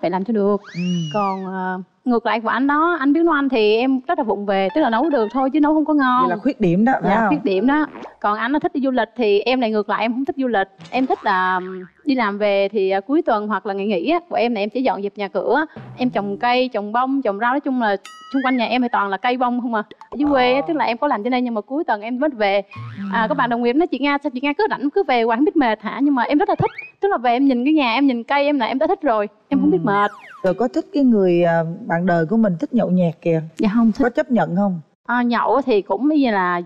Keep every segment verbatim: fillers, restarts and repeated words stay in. phải làm cho được. Ừ. Còn uh, ngược lại của anh đó, anh biết nấu ăn thì em rất là vụng về, tức là nấu được thôi chứ nấu không có ngon. Vậy là khuyết điểm đó. Dạ, khuyết điểm đó. Còn anh nó thích đi du lịch thì em lại ngược lại, em không thích du lịch. Em thích là đi làm về thì cuối tuần hoặc là ngày nghỉ á, của em này em chỉ dọn dẹp nhà cửa, em trồng cây, trồng bông, trồng rau, nói chung là xung quanh nhà em thì toàn là cây bông không à. Ở dưới quê á, tức là em có làm trên đây nhưng mà cuối tuần em mới về. À, các bạn đồng nghiệp nói chị Nga sao chị Nga cứ rảnh cứ về hoài không biết mệt hả, nhưng mà em rất là thích, tức là về em nhìn cái nhà em nhìn cây em là em đã thích rồi, em không biết mệt. Rồi có thích cái người bạn đời của mình thích nhậu nhẹt kìa? Dạ không thích. Có chấp nhận không? À, nhậu thì cũng bây giờ là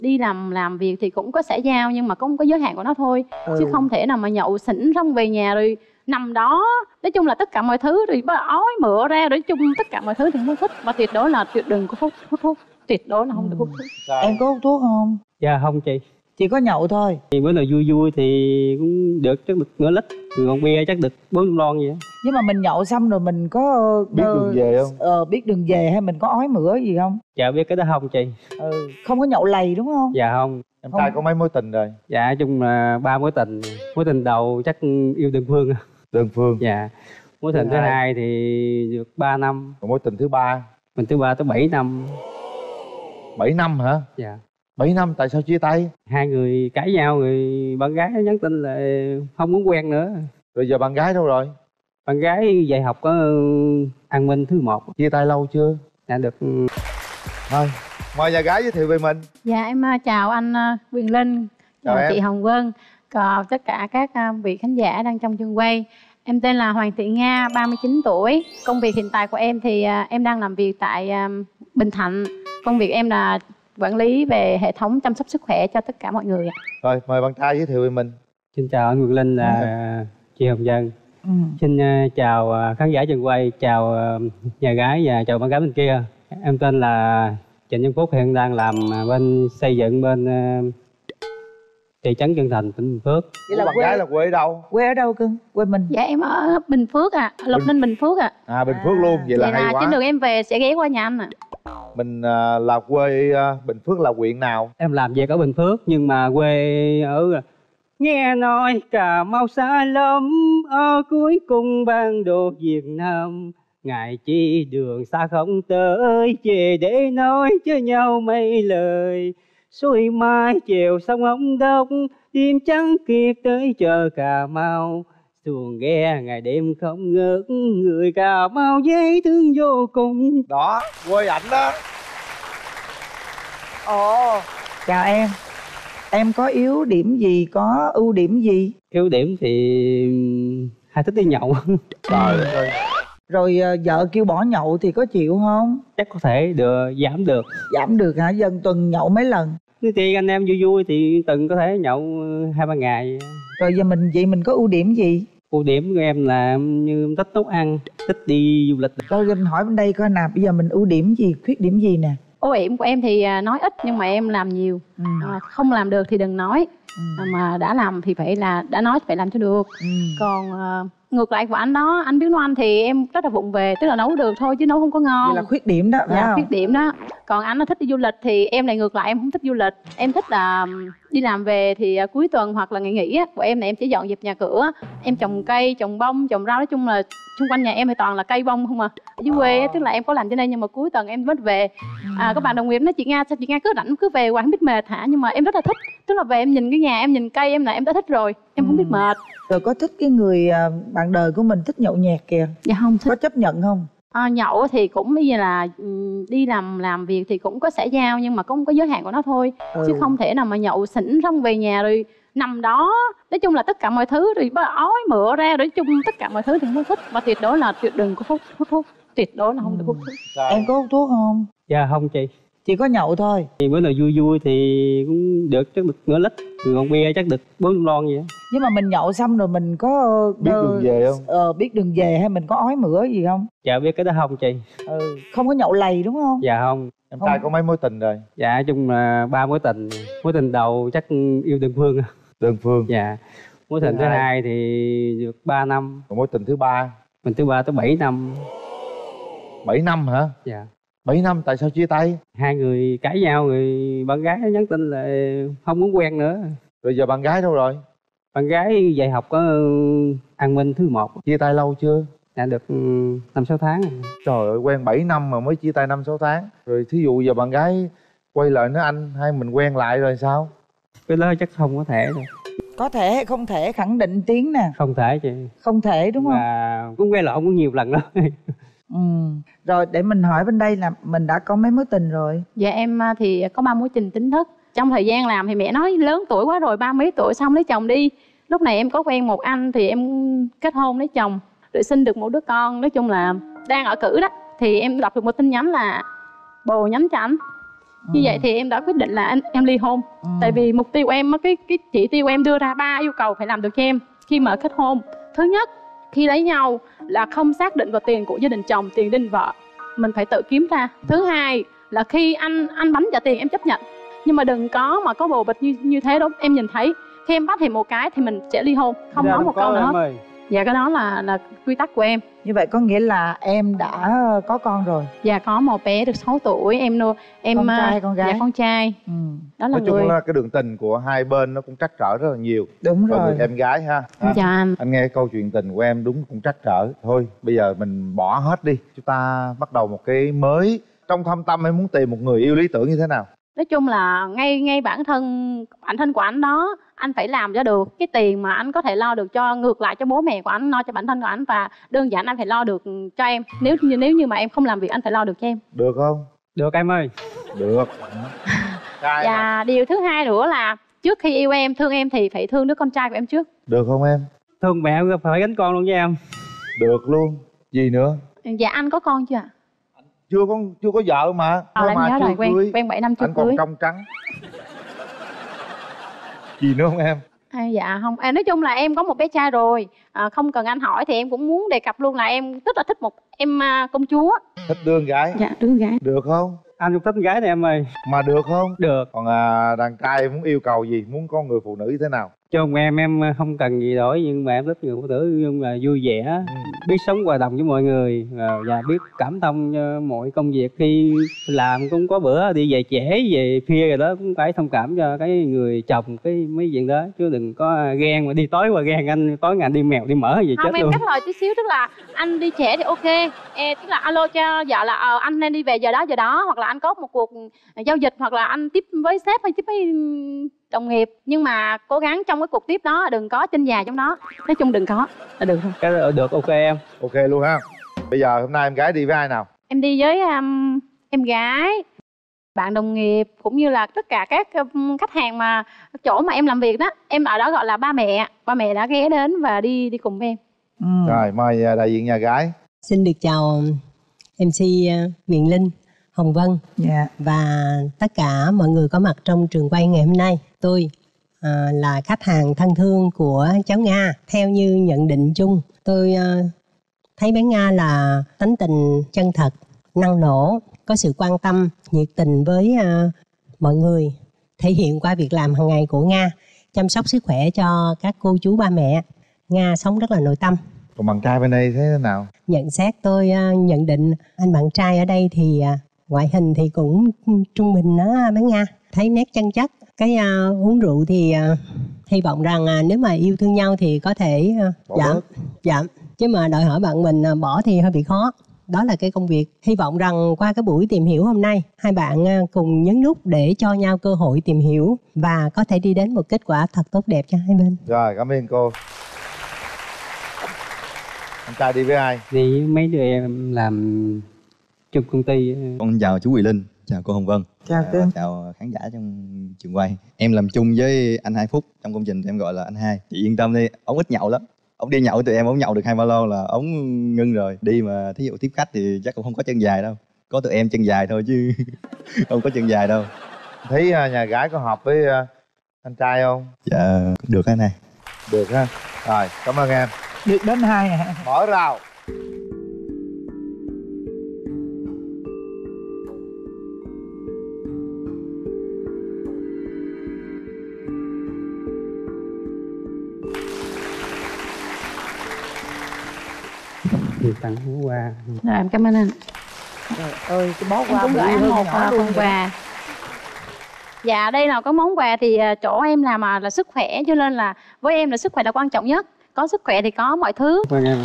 đi làm làm việc thì cũng có xã giao nhưng mà cũng có giới hạn của nó thôi. Ừ. Chứ không thể nào mà nhậu xỉn xong về nhà rồi nằm đó, nói chung là tất cả mọi thứ rồi ói mửa ra, nói chung tất cả mọi thứ thì không thích. Và tuyệt đối là tuyệt đừng có hút hút thuốc, tuyệt đối là không được hút thuốc. Rồi. Em có hút thuốc không? Dạ không chị, chỉ có nhậu thôi. Thì bữa nào vui vui thì cũng được chắc được nửa lít, còn bia chắc được bốn lon vậy. Nhưng mà mình nhậu xong rồi mình có biết uh, đường về không? Ờ uh, biết đường về hay mình có ói mửa gì không? Dạ biết cái đó không chị. Ừ, không có nhậu lầy đúng không? Dạ không. Em trai có mấy mối tình rồi? Dạ chung là ba mối tình. Mối tình đầu chắc yêu đơn phương. Đơn phương. Dạ. Mối tình thứ hai thì được ba năm. Còn mối tình thứ ba? Mình thứ ba tới bảy năm. Bảy năm hả? Dạ. Bảy năm tại sao chia tay? Hai người cãi nhau rồi bạn gái nhắn tin là không muốn quen nữa. Rồi giờ bạn gái đâu rồi? Bạn gái dạy học có An Minh thứ một. Chia tay lâu chưa? Đã được. Thôi, mời nhà gái giới thiệu về mình. Dạ em chào anh Quyền Linh, chào chị Hồng Vân, còn tất cả các vị khán giả đang trong trường quay. Em tên là Hoàng Thị Nga, ba mươi chín tuổi. Công việc hiện tại của em thì em đang làm việc tại Bình Thạnh. Công việc em là quản lý về hệ thống chăm sóc sức khỏe cho tất cả mọi người. Rồi, mời bạn trai giới thiệu về mình. Xin chào anh Quyền Linh, là ừ. chị Hồng Vân. Ừ. Xin chào khán giả trường quay, chào nhà gái và chào bạn gái bên kia. Em tên là Trịnh Văn Phúc, hiện đang làm bên xây dựng bên thị trấn Chơn Thành, tỉnh Bình Phước. Vậy là bạn quê... gái là quê ở đâu? Quê ở đâu cưng? Quê mình. Dạ em ở Bình Phước ạ, à. Lộc Ninh, Bình... Bình Phước ạ. À. À Bình Phước luôn, vậy, vậy là hay là quá. Trên đường em về sẽ ghé qua nhà anh ạ. À. Mình là quê Bình Phước là huyện nào? Em làm việc ở Bình Phước nhưng mà quê ở... Nghe nói Cà Mau xa lắm, ở cuối cùng ban đột Việt Nam. Ngại chi đường xa không tới, về để nói cho nhau mấy lời. Xuôi mai chiều sông Hồng Đông, tim chẳng kịp tới chờ Cà Mau. Xuồng ghe ngày đêm không ngớt, người Cà Mau dễ thương vô cùng. Đó, quê ảnh đó. Ồ, chào em. Em có yếu điểm gì, có ưu điểm gì? Yếu điểm thì hay thích đi nhậu. Trời ơi. Rồi vợ kêu bỏ nhậu thì có chịu không? Chắc có thể được, giảm được. Giảm được hả? Dân tuần nhậu mấy lần? Thì anh em vui vui thì từng có thể nhậu hai ba ngày. Rồi giờ mình vậy mình có ưu điểm gì? Ưu điểm của em là như thích nấu ăn, thích đi du lịch. Rồi mình hỏi bên đây coi nè, bây giờ mình ưu điểm gì, khuyết điểm gì nè? Ưu điểm của em thì nói ít nhưng mà em làm nhiều. Ừ. À, không làm được thì đừng nói. Ừ. Mà đã làm thì phải là đã nói phải làm cho được. Ừ. Còn uh, ngược lại của anh đó, anh biết nấu ăn thì em rất là vụng về, tức là nấu được thôi chứ nấu không có ngon. Vậy là khuyết điểm đó. Dạ, khuyết điểm đó. Còn anh nó thích đi du lịch thì em lại ngược lại, em không thích du lịch. Em thích là đi làm về thì cuối tuần hoặc là ngày nghỉ á, của em này em chỉ dọn dẹp nhà cửa, em trồng cây, trồng bông, trồng rau, nói chung là xung quanh nhà em thì toàn là cây bông không à. Ở dưới quê á, tức là em có làm trên đây nhưng mà cuối tuần em mới về. À, các bạn đồng nghiệp nói chị Nga sao chị Nga cứ rảnh cứ về hoài không biết mệt hả, nhưng mà em rất là thích, tức là về em nhìn cái nhà em nhìn cây em là em đã thích rồi, em không biết mệt. Rồi có thích cái người bạn đời của mình thích nhậu nhẹt kìa? Dạ không thích. Có chấp nhận không? À, nhậu thì cũng bây giờ là đi làm làm việc thì cũng có xã giao nhưng mà cũng có giới hạn của nó thôi. Ừ. Chứ không thể nào mà nhậu xỉn xong về nhà rồi nằm đó, nói chung là tất cả mọi thứ rồi ói mửa ra, nói chung tất cả mọi thứ thì không thích. Và tuyệt đối là tuyệt đừng có hút hút thuốc, tuyệt đối là không được hút thuốc. Rồi. Em có hút thuốc không? Dạ không chị. Chỉ có nhậu thôi. Thì bữa nào vui vui thì cũng được chắc được nửa lít, còn bia chắc được bốn lon vậy. Nhưng mà mình nhậu xong rồi mình có biết uh, đường về không? Ờ uh, biết đường về hay mình có ói mửa gì không? Dạ biết cái đó không chị. Ừ, không có nhậu lầy đúng không? Dạ không. Em trai có mấy mối tình rồi? Dạ chung là ba mối tình. Mối tình đầu chắc yêu đơn phương. Đơn phương. Dạ. Mối tình thứ hai thì được ba năm. Còn mối tình thứ ba? Mình thứ ba tới bảy năm. Bảy năm hả? Dạ. Bảy năm tại sao chia tay? Hai người cãi nhau rồi bạn gái nhắn tin là không muốn quen nữa. Rồi giờ bạn gái đâu rồi? Bạn gái dạy học có An Minh thứ một. Chia tay lâu chưa? Đã được năm sáu tháng rồi. Trời ơi, quen bảy năm mà mới chia tay năm sáu tháng. Rồi thí dụ giờ bạn gái quay lại nói anh hay mình quen lại rồi sao? Cái đó chắc không có thể rồi. Có thể hay không thể khẳng định tiếng nè. Không thể chị. Không thể đúng không? Mà cũng quay lộn cũng nhiều lần đó. Ừ. Rồi để mình hỏi bên đây là mình đã có mấy mối tình rồi? Dạ em thì có ba mối tình chính thức. Trong thời gian làm thì mẹ nói lớn tuổi quá rồi, ba mấy tuổi xong lấy chồng đi. Lúc này em có quen một anh thì em kết hôn lấy chồng, rồi sinh được một đứa con. Nói chung là đang ở cử đó thì em đọc được một tin nhắn là bồ nhắn cho anh. Như ừ. vậy thì em đã quyết định là em, em ly hôn. ừ. Tại vì mục tiêu em, cái cái chỉ tiêu em đưa ra ba yêu cầu phải làm được cho em khi mà kết hôn. Thứ nhất, khi lấy nhau là không xác định vào tiền của gia đình chồng, tiền đình vợ, mình phải tự kiếm ra. Thứ hai là khi anh anh bánh trả tiền em chấp nhận, nhưng mà đừng có mà có bồ bịch như như thế đó. Em nhìn thấy khi em bắt thì một cái thì mình sẽ ly hôn, không dạ, nói một câu nữa hết. Dạ cái đó là là quy tắc của em. Như vậy có nghĩa là em đã có con rồi? Dạ có một bé được sáu tuổi em nuôi. Em con trai con gái? Dạ con trai. Ừ. Đó là nói chung người... là cái đường tình của hai bên nó cũng trắc trở rất là nhiều. Đúng rồi. Và người em gái ha. À, dạ anh. Anh nghe câu chuyện tình của em đúng cũng trắc trở. Thôi bây giờ mình bỏ hết đi, chúng ta bắt đầu một cái mới. Trong thâm tâm em muốn tìm một người yêu lý tưởng như thế nào? Nói chung là ngay ngay bản thân bản thân của anh đó, anh phải làm cho được cái tiền mà anh có thể lo được cho ngược lại cho bố mẹ của anh, lo cho bản thân của anh, và đơn giản anh phải lo được cho em. Nếu như nếu như mà em không làm việc, anh phải lo được cho em. Được không? Được em ơi. Được. Và dạ, điều thứ hai nữa là trước khi yêu em, thương em thì phải thương đứa con trai của em trước. Được không em? Thương mẹ phải gánh con luôn với em. Được luôn. Gì nữa? Dạ anh có con chưa ạ? Chưa có chưa có vợ mà. Ờ, em nhớ rồi, quen quen bảy năm chưa cưới. Anh còn trong trắng. Gì nữa không em? À, dạ không, à, nói chung là em có một bé trai rồi, à, không cần anh hỏi thì em cũng muốn đề cập luôn là em rất là thích một em à, công chúa. Thích đứa con gái? Dạ đứa con gái. Được không? Anh cũng thích con gái này em ơi. Mà được không? Được. Còn à, đàn trai muốn yêu cầu gì, muốn có người phụ nữ như thế nào? Chồng em em không cần gì đổi, nhưng mà em thích người phụ nữ nhưng mà vui vẻ, ừ. biết sống hòa đồng với mọi người và biết cảm thông cho mọi công việc. Khi làm cũng có bữa đi về trễ về khuya rồi đó, cũng phải thông cảm cho cái người chồng cái mấy chuyện đó, chứ đừng có ghen mà đi tối qua ghen anh tối ngày đi mèo đi mỡ gì chết em luôn. Em cắt lời tí xíu, tức là anh đi trễ thì ok, e, tức là alo cho vợ là ờ, anh nên đi về giờ đó giờ đó, hoặc là anh có một cuộc giao dịch, hoặc là anh tiếp với sếp hay tiếp với đồng nghiệp, nhưng mà cố gắng trong cái cuộc tiếp đó đừng có trên già trong đó, nói chung đừng có là được. Cái được ok em. Ok luôn ha. Bây giờ hôm nay em gái đi với ai nào? Em đi với um, em gái, bạn đồng nghiệp, cũng như là tất cả các um, khách hàng mà chỗ mà em làm việc đó, em ở đó gọi là ba mẹ. Ba mẹ đã ghé đến và đi đi cùng với em. Ừ. Rồi mời đại diện nhà gái. Xin được chào em xê Quyền Linh, Hồng Vân yeah. và tất cả mọi người có mặt trong trường quay ngày hôm nay. Tôi à, là khách hàng thân thương của cháu Nga. Theo như nhận định chung, tôi à, thấy bé Nga là tính tình chân thật, năng nổ, có sự quan tâm, nhiệt tình với à, mọi người, thể hiện qua việc làm hàng ngày của Nga, chăm sóc sức khỏe cho các cô chú ba mẹ. Nga sống rất là nội tâm. Còn bạn trai bên đây thế nào? Nhận xét tôi à, nhận định anh bạn trai ở đây thì... À, ngoại hình thì cũng trung bình đó bé Nga. Thấy nét chân chất. Cái uh, uống rượu thì uh, hy vọng rằng uh, nếu mà yêu thương nhau thì có thể uh, giảm, giảm. Chứ mà đòi hỏi bạn mình uh, bỏ thì hơi bị khó. Đó là cái công việc. Hy vọng rằng qua cái buổi tìm hiểu hôm nay, hai bạn uh, cùng nhấn nút để cho nhau cơ hội tìm hiểu và có thể đi đến một kết quả thật tốt đẹp cho hai bên. Rồi, cảm ơn cô. Anh trai đi với ai? Đi mấy đứa em làm... trong công ty. Con chào chú Quyền Linh, chào cô Hồng Vân, chào, chào, chào khán giả trong trường quay. Em làm chung với anh Hai Phúc trong công trình, em gọi là anh Hai. Chị yên tâm đi, ổng ít nhậu lắm. Ổng đi nhậu tụi em, ổng nhậu được hai ba lô là ổng ngưng rồi. Đi mà thí dụ tiếp khách thì chắc cũng không có chân dài đâu. Có tụi em chân dài thôi chứ không có chân dài đâu. Thấy nhà gái có hợp với anh trai không? Dạ, được hả này? Được ha. Rồi, cảm ơn em. Được đến hai hả? Mở rào. Tặng quà. Rồi em cảm ơn anh. Trời ơi, cái bó quà bự hơn một con quà. Dạ đây là có món quà thì chỗ em làm mà là sức khỏe, cho nên là Với em là sức khỏe là quan trọng nhất. Có sức khỏe thì có mọi thứ. Vâng em.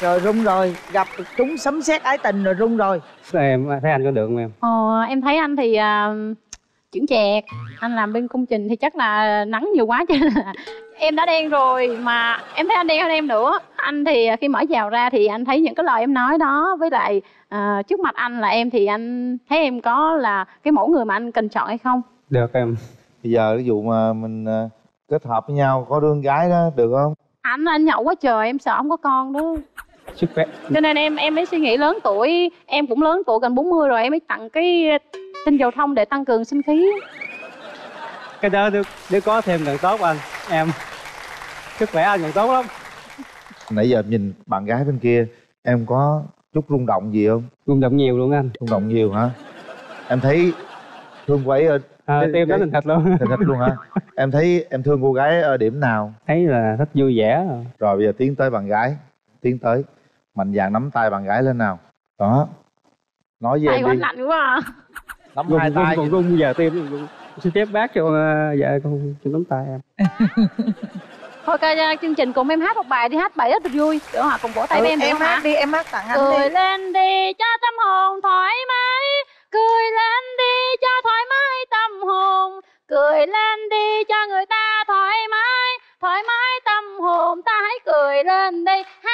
Rồi rung rồi, gặp chúng sấm sét ái tình rồi rung rồi. Em thấy anh có được không em? Ờ, em thấy anh thì uh, chững chạc. Anh làm bên công trình thì chắc là nắng nhiều quá chứ là em đã đen rồi, mà em thấy anh đen hơn em nữa. Anh thì khi mở rào ra thì anh thấy những cái lời em nói đó, với lại uh, trước mặt anh là em, thì anh thấy em có là cái mẫu người mà anh cần chọn hay không? Được em. Bây giờ ví dụ mà mình uh, kết hợp với nhau có đứa con gái đó được không? Anh anh nhậu quá trời, em sợ không có con đó. Sức khỏe. Cho nên em em mới suy nghĩ lớn tuổi, em cũng lớn tuổi gần bốn mươi rồi, em mới tặng cái tinh dầu thông để tăng cường sinh khí. Cái đó nếu có thêm càng tốt anh. Em sức khỏe anh còn tốt lắm. Nãy giờ nhìn bạn gái bên kia em có chút rung động gì không? Rung động nhiều luôn anh. Rung động nhiều hả? Em thấy thương cô ấy ở à, cái, tim nó thành thật luôn. Thành thật luôn hả? Em thấy em thương cô gái ở điểm nào? Thấy là thích vui vẻ. Rồi, rồi bây giờ tiến tới bạn gái. Tiến tới mạnh dạn nắm tay bạn gái lên nào. Đó. Nói về em đi. Lạnh quá à. Nắm hai tay còn rung giờ tim luôn. Xin phép bác cho dạ con xin nắm tay em. Thôi coi chương trình cùng em hát một bài đi, hát bài rất là vui. Để họ cùng vỗ tay với em. Em hát đi, em hát tặng anh đi. Cười lên đi cho tâm hồn thoải mái. Cười lên đi cho thoải mái tâm hồn. Cười lên đi cho người ta thoải mái. Thoải mái tâm hồn ta hãy cười lên đi. Ha.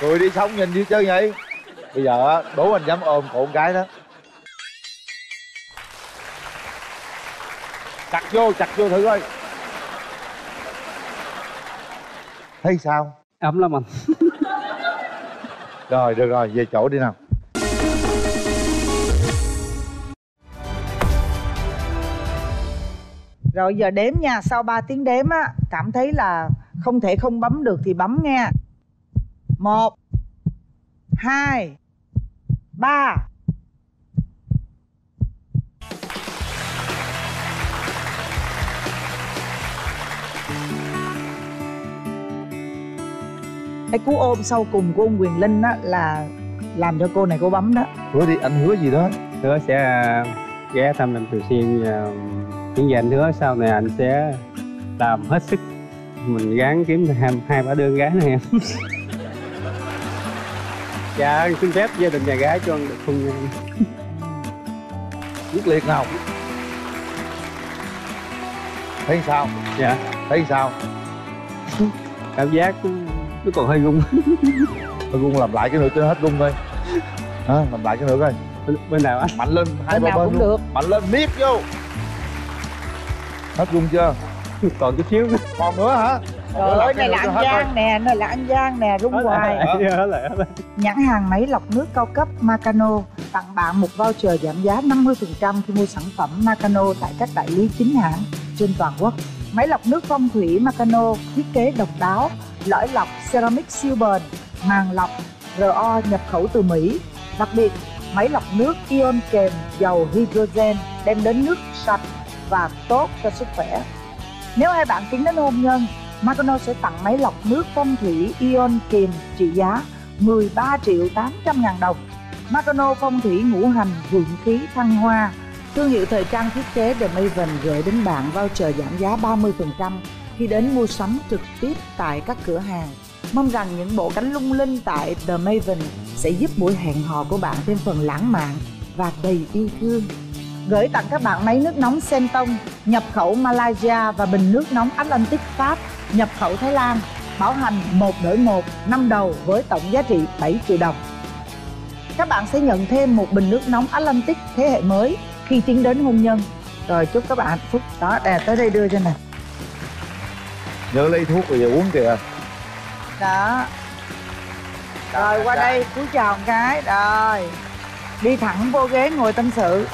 Cười đi xong nhìn đi chơi vậy. Bây giờ đố anh dám ôm cổ con gái đó. Chặt vô, chặt vô thử coi. Thấy sao? Ấm lắm anh. Rồi, được rồi, về chỗ đi nào. Rồi giờ đếm nha, sau ba tiếng đếm á, cảm thấy là không thể không bấm được thì bấm nghe. Một, hai, ba. Cái cú ôm sau cùng của ông Quyền Linh á là làm cho cô này cô bấm đó. Hứa đi, anh hứa gì đó? Hứa sẽ ghé thăm em thường xuyên. Những gì anh hứa sau này anh sẽ làm hết sức. Mình gán kiếm hai bả đơn gái này em. Dạ, xin phép gia đình nhà gái cho anh được không nha. Quyết liệt nào. Thấy sao? Dạ. Thấy sao? Cảm giác nó còn hơi rung. Hơi rung làm lại cái nữa cho hết rung thôi. Hả? Làm lại cái nữa coi. Bên, bên nào anh? Mạnh lên hai bên, bên cũng luôn. Được. Mạnh lên miết vô. Hết rung chưa? Còn chút xíu nữa. Còn nữa hả? Trời ơi, này là An Giang nè, này là An Giang nè, rung hoài. Nhãn hàng máy lọc nước cao cấp Makano tặng bạn một voucher giảm giá năm mươi phần trăm khi mua sản phẩm Makano tại các đại lý chính hãng trên toàn quốc. Máy lọc nước phong thủy Makano thiết kế độc đáo, lõi lọc ceramic siêu bền, màng lọc rờ o nhập khẩu từ Mỹ. Đặc biệt, máy lọc nước ion kèm dầu hydrogen đem đến nước sạch và tốt cho sức khỏe. Nếu hai bạn tính đến hôn nhân, Makano sẽ tặng máy lọc nước phong thủy ion kèm trị giá mười ba triệu tám trăm ngàn đồng. Makano phong thủy ngũ hành vượng khí thăng hoa. Thương hiệu thời trang thiết kế The Maven gửi đến bạn voucher giảm giá ba mươi phần trăm khi đến mua sắm trực tiếp tại các cửa hàng. Mong rằng những bộ cánh lung linh tại The Maven sẽ giúp buổi hẹn hò của bạn thêm phần lãng mạn và đầy yêu thương. Gửi tặng các bạn máy nước nóng Sentong nhập khẩu Malaysia và bình nước nóng Atlantic Pháp nhập khẩu Thái Lan. Bảo hành một đổi một, năm đầu với tổng giá trị bảy triệu đồng. Các bạn sẽ nhận thêm một bình nước nóng Atlantic thế hệ mới khi tiến đến hôn nhân. Rồi chúc các bạn hạnh phúc. Đó, đè tới đây đưa cho nè. Nhớ lấy thuốc rồi giờ uống kìa. Đó. Rồi qua đây cúi chào một cái. Rồi. Đi thẳng vô ghế ngồi tâm sự.